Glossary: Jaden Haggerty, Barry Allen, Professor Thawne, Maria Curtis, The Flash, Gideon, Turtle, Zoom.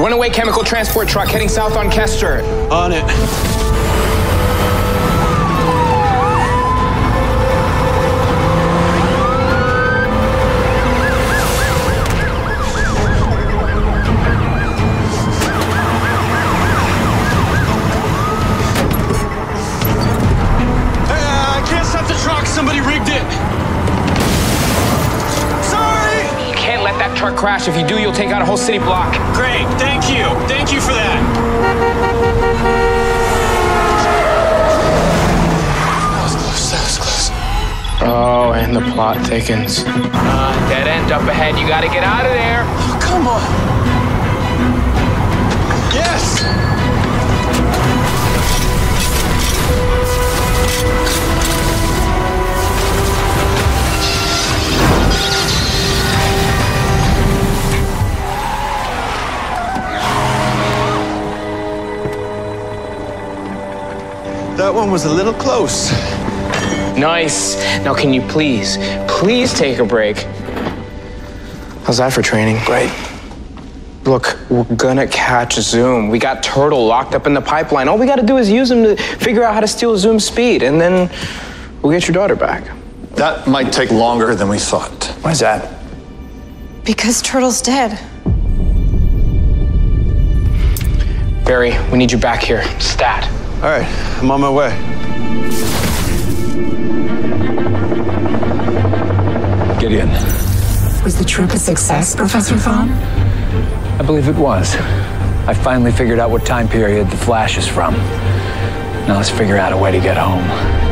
Runaway chemical transport truck heading south on Kester. On it. I can't stop the truck. Somebody rigged it. Sorry! You can't let that truck crash. If you do, you'll take out a whole city block. Great. Thank you. Thank you for that. Oh, and the plot thickens. Dead end up ahead. You gotta get out of there. Oh, come on. Yes! That one was a little close. Nice. Now, can you please take a break? How's that for training? Great. Look, we're gonna catch Zoom. We got Turtle locked up in the pipeline. All we gotta do is use him to figure out how to steal Zoom's speed, and then we'll get your daughter back. That might take longer than we thought. Why's that? Because Turtle's dead. Barry, we need you back here. Stat. All right, I'm on my way. Gideon. Was the trip a success, Professor Thawne? I believe it was. I finally figured out what time period the Flash is from. Now let's figure out a way to get home.